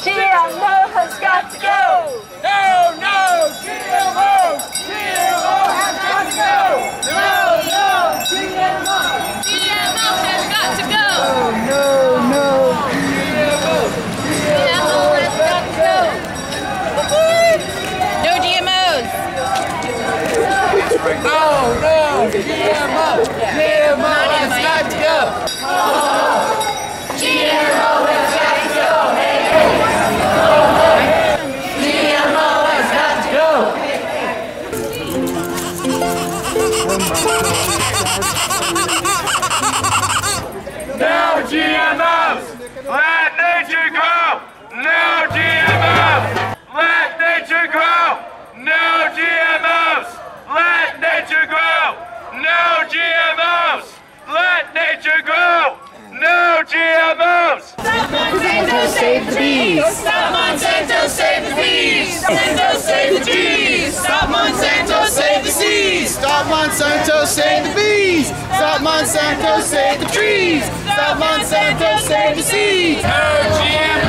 GMO has got to go! No, no, GMO! GMO has got to go! No, no, GMO! GMO has got to go! No, no, GMO! GMO has got to go! No GMOs! Oh, no, GMO! GMO has got to go! Oh, GMO has got to go! Hey! No GMOs! Let nature grow! No GMOs! Let nature grow! No GMOs! Let nature grow! No GMOs! Let nature grow! No GMOs! Stop Monsanto, save the bees! Stop Monsanto, save the bees! Monsanto, save the trees! Stop Monsanto, save the seas! Stop Monsanto, save the bees! Stop Monsanto, save the trees! Stop Monsanto, save the seas! No GMOs!